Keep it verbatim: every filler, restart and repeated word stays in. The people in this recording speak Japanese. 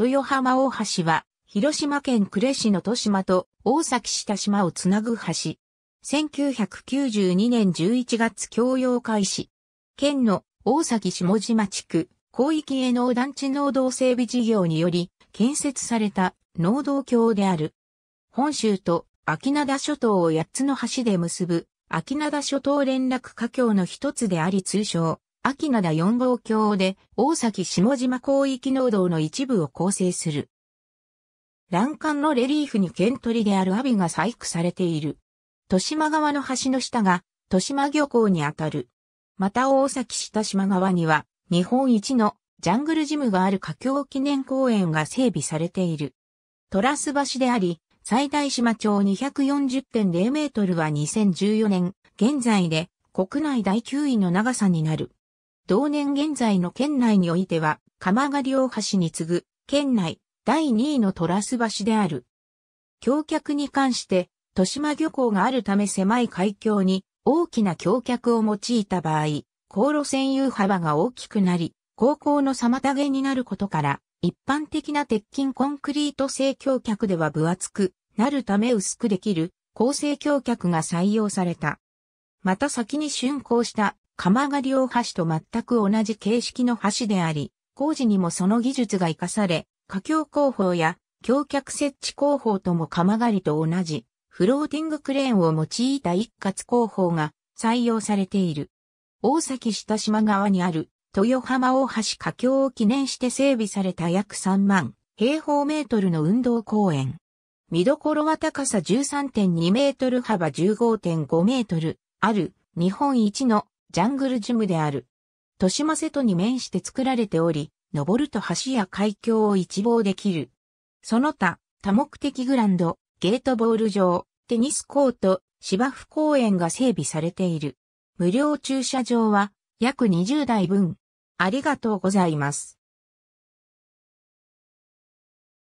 豊浜大橋は、広島県呉市の戸島と大崎市田島をつなぐ橋。せんきゅうひゃくきゅうじゅうにねんじゅういちがつ供用開始。県の大崎下島地区、広域営農団地農道整備事業により、建設された農道橋である。本州と安芸灘諸島をやっつの橋で結ぶ、安芸灘諸島連絡架橋の一つであり通称、安芸灘よん号橋で、大崎下島広域農道の一部を構成する。欄干のレリーフに剣取である楯が細工されている。戸島側の橋の下が、戸島漁港にあたる。また大崎市田島側には、日本一のジャングルジムがある架橋記念公園が整備されている。トラス橋であり、最大島長 にひゃくよんじゅってんぜろ メートルはにせんじゅうよねん、現在で国内だいきゅういの長さになる。同年現在の県内においては、釜狩大橋に次ぐ、県内だいにいのトラス橋である。橋脚に関して、戸島漁港があるため狭い海峡に大きな橋脚を用いた場合、航路占有幅が大きくなり、航行の妨げになることから、一般的な鉄筋コンクリート製橋脚では分厚くなるため薄くできる鋼製橋脚が採用された。また先に竣工した釜狩大橋と全く同じ形式の橋であり、工事にもその技術が活かされ、架橋工法や橋脚設置工法とも釜狩と同じ。フローティングクレーンを用いた一括工法が採用されている。大崎下島側にある豊浜大橋架橋を記念して整備された約さんまん平方メートルの運動公園。見どころは高さ じゅうさんてんに メートル幅 じゅうごてんご メートルある日本一のジャングルジムである。戸島瀬戸に面して作られており、登ると橋や海峡を一望できる。その他、多目的グランド。ゲートボール場、テニスコート、芝生公園が整備されている。無料駐車場は約にじゅうだいぶん。ありがとうございます。